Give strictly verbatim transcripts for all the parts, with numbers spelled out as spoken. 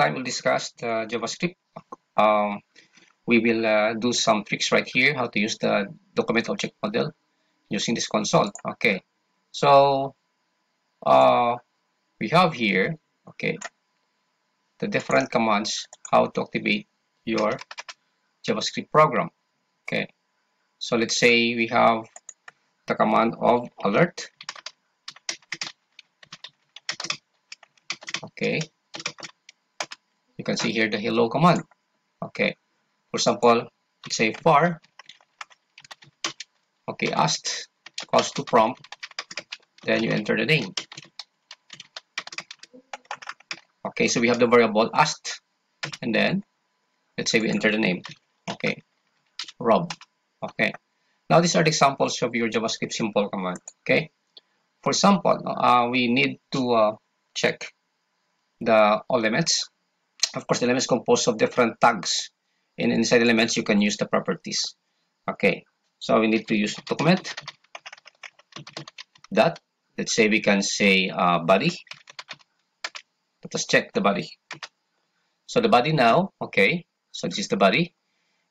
time we'll discuss the JavaScript. Um, we will uh, do some tricks right here, how to use the document object model using this console. Okay, so uh, we have here, okay, the different commands, how to activate your JavaScript program. Okay, so let's say we have the command of alert. Okay, you can see here the hello command. Okay, for example, let's say var, okay, asked calls to prompt, then you enter the name. Okay, so we have the variable asked, and then let's say we enter the name. Okay, Rob. Okay, now these are the examples of your JavaScript simple command. Okay, for example, uh, we need to uh, check the elements. Of course, the elements composed of different tags, and inside elements you can use the properties. Okay, so we need to use document that, let's say we can say uh, body. Let us check the body. So the body now, okay, so this is the body.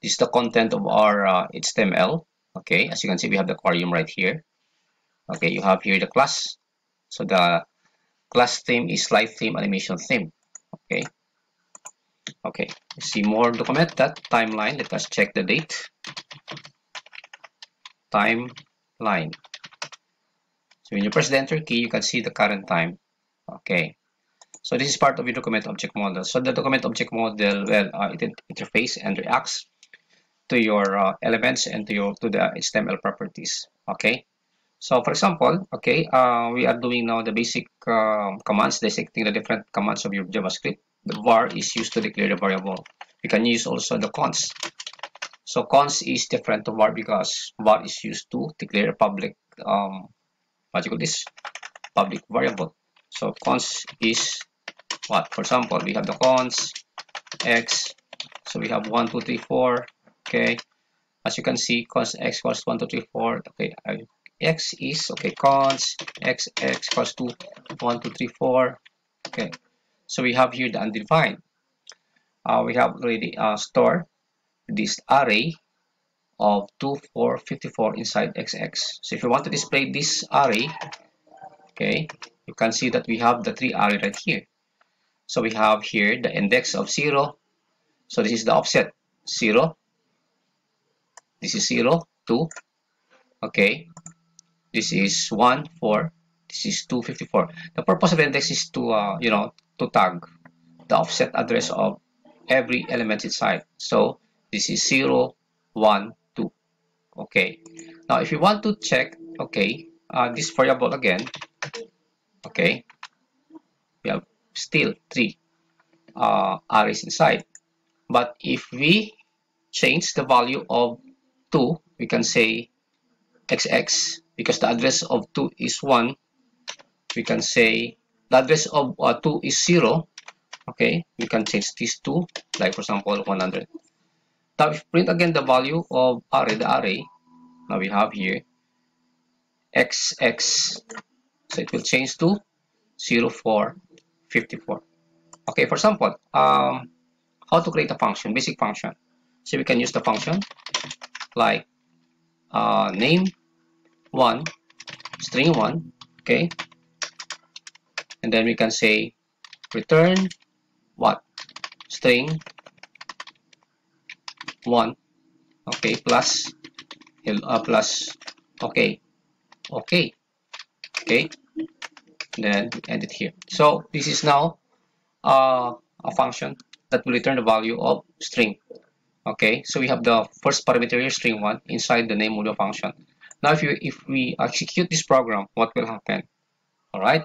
This is the content of our uh, H T M L. Okay, as you can see, we have the aquarium right here. Okay, you have here the class. So the class theme is slide theme, animation theme. Okay, okay, see more document that timeline. Let us check the date. Timeline. So when you press the enter key, you can see the current time. Okay. So this is part of your document object model. So the document object model, well, uh, it interfaces and reacts to your uh, elements and to your to the H T M L properties. Okay. So for example, okay, uh, we are doing now the basic uh, commands, dissecting the different commands of your JavaScript. The var is used to declare the variable. You can use also the const. So const is different to var because var is used to declare a public, um, what you call this, public variable. So const is what? For example, we have the const x. So we have one, two, three, four. Okay. As you can see, const x equals one, two, three, four. Okay. X is okay. Const x x equals to one, two, three, four. Okay. So we have here the undefined. Uh, we have already uh, stored this array of two, four, fifty-four inside X X. So if you want to display this array, okay, you can see that we have the three array right here. So we have here the index of zero. So this is the offset zero. This is zero, two. Okay. This is one, four. This is two, fifty-four. The purpose of the index is to, uh, you know, to tag the offset address of every element inside. So this is zero, one, two. Okay. Now, if you want to check, okay, uh, this variable again. Okay, we have still three uh, arrays inside. But if we change the value of two, we can say X X, because the address of two is one. We can say the address of uh, two is zero. Okay, we can change this to, like for example, one hundred. Now if print again the value of array, the array, now we have here X X. So it will change to zero four fifty-four. Okay, for example, um, how to create a function, basic function. So we can use the function like uh, name one, string one, okay, and then we can say return what, string one, okay, plus uh, plus okay, okay, okay. Then edit here. So this is now uh, a function that will return the value of string. Okay, so we have the first parameter here, string one, inside the name of the function. Now if you if we execute this program, what will happen? All right,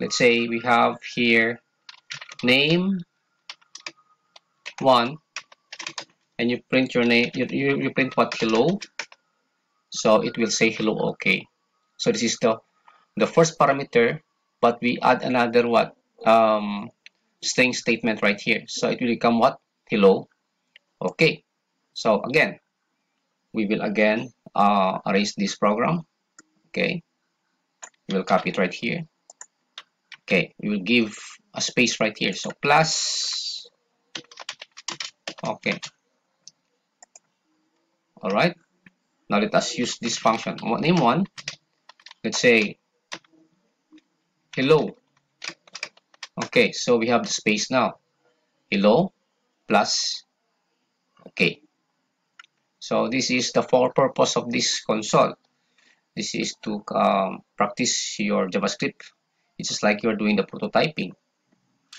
let's say we have here name one, and you print your name, you, you, you print what, hello. So it will say hello. Okay, so this is the the first parameter, but we add another what, um, string statement right here. So it will become what, hello. Okay, so again, we will again uh, erase this program. Okay, we will copy it right here. Okay, we will give a space right here. So plus Okay. All right. Now let us use this function. Name one. Let's say hello. Okay, so we have the space now. Hello plus. Okay. So this is the for purpose of this console. This is to um, practice your JavaScript. It's just like you're doing the prototyping.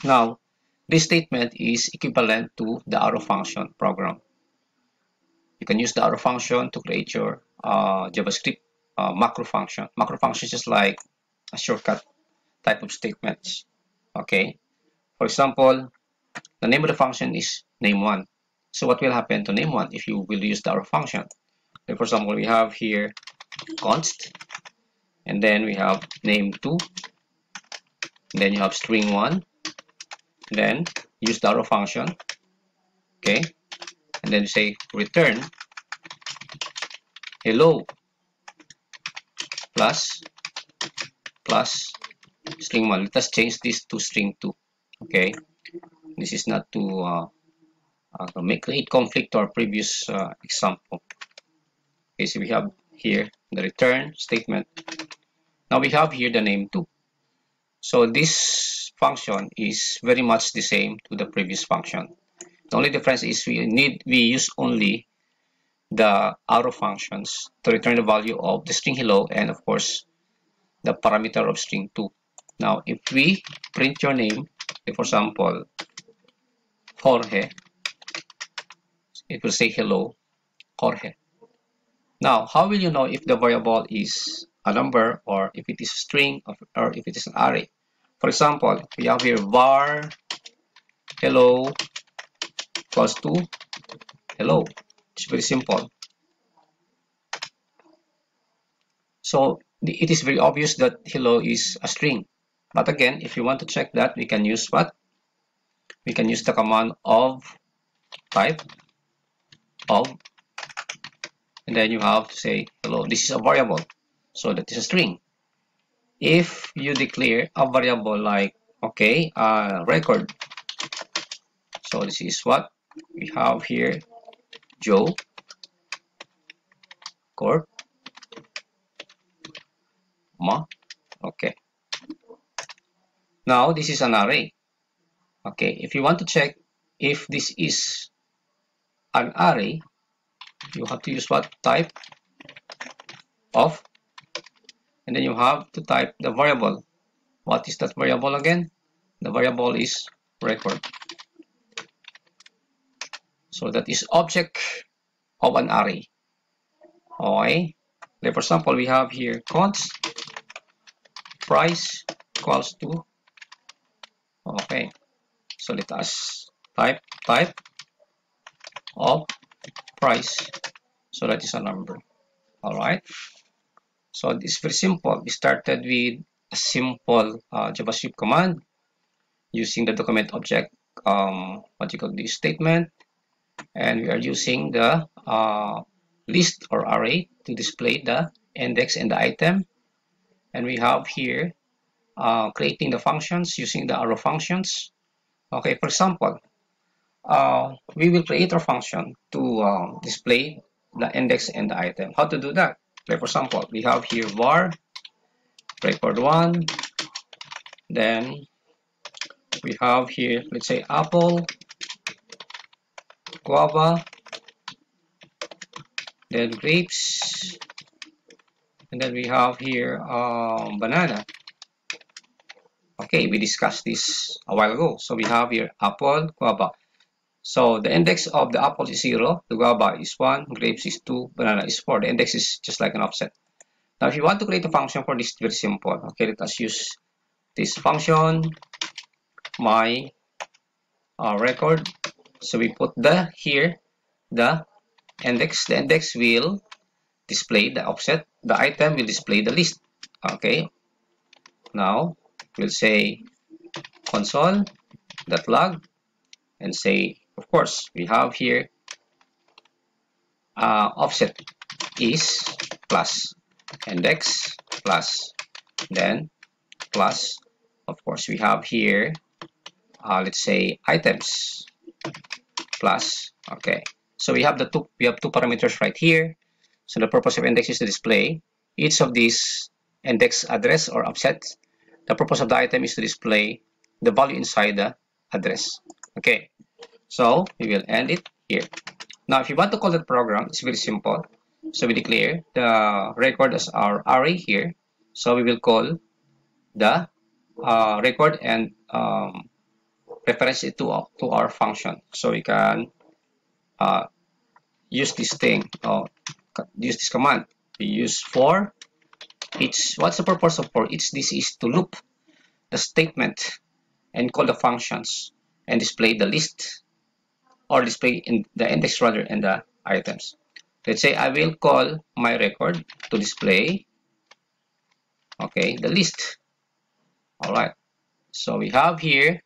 Now, this statement is equivalent to the arrow function program. You can use the arrow function to create your uh, JavaScript uh, macro function. Macro function is just like a shortcut type of statements. Okay. For example, the name of the function is name one. So what will happen to name one if you will use the arrow function? Like for example, we have here const, and then we have name two, then you have string one, then use the arrow function. Okay, and then you say return hello plus plus string one. Let us change this to string two. Okay, this is not to uh, uh, make create conflict to our previous uh, example. Okay, so we have here the return statement. Now we have here the name two. So this function is very much the same to the previous function. The only difference is we need we use only the arrow functions to return the value of the string hello and of course the parameter of string two. Now if we print your name, for example Jorge, it will say hello Jorge. Now, how will you know if the variable is a number or if it is a string or if it is an array? For example, we have here var hello equals to hello. It's very simple. So it is very obvious that hello is a string. But again, if you want to check that, we can use what? We can use the command of type of. And then you have to say hello. This is a variable, so that is a string. If you declare a variable like okay, uh, record. So this is what we have here: Joe Corp Ma. Okay. Now this is an array. Okay. If you want to check if this is an array, you have to use what? Type of, and then you have to type the variable. What is that variable again? The variable is record. So that is object of an array. Okay. Like for example, we have here const price equals to. Okay. So let us type type of price, so that is a number. All right, so it's very simple. We started with a simple uh, JavaScript command using the document object um, what you call this statement, and we are using the uh, list or array to display the index and the item, and we have here uh, creating the functions using the arrow functions. Okay, for example, Uh, we will create our function to uh, display the index and the item. How to do that? Like for example, we have here var record one, then we have here, let's say apple guava, then grapes, and then we have here uh, banana. Okay, we discussed this a while ago. So we have here apple guava. So the index of the apple is zero, the guava is one, grapes is two, banana is four. The index is just like an offset. Now, if you want to create a function for this, it's very simple. Okay, let us use this function, my uh, record. So we put the here, the index. The index will display the offset. The item will display the list. Okay. Now, we'll say console.log and say, of course, we have here uh, offset is plus index plus then plus, of course, we have here, uh, let's say items class. Okay, so we have the two we have two parameters right here. So the purpose of index is to display each of these index address or offset. The purpose of the item is to display the value inside the address. Okay, so we will end it here. Now, if you want to call the program, it's very simple. So we declare the record as our array here. So we will call the uh, record and um, reference it to, uh, to our function. So we can uh, use this thing, or uh, use this command. We use for each. What's the purpose of for each? This is to loop the statement and call the functions and display the list, or display in the index rather and the items. Let's say I will call my record to display, okay, the list. All right, so we have here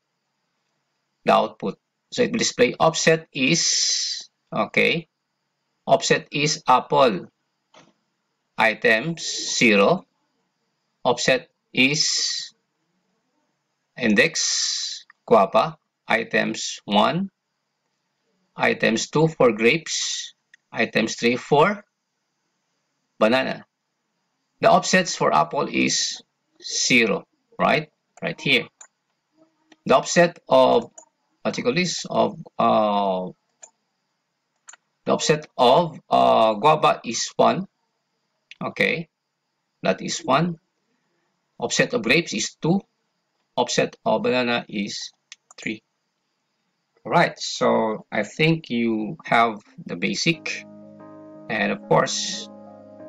the output. So it will display offset is, okay, offset is apple, items zero, offset is index guava, items one, items two for grapes, items three for banana. The offsets for apple is zero, right? Right here. The offset of what you call this of uh, the offset of uh, guava is one. Okay, that is one. Offset of grapes is two. Offset of banana is three. Alright, so I think you have the basic, and of course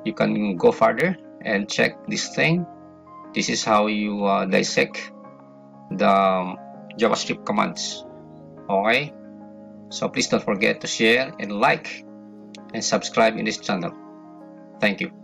you can go further and check this thing. This is how you uh, dissect the um, JavaScript commands. Okay, so please don't forget to share and like and subscribe in this channel. Thank you.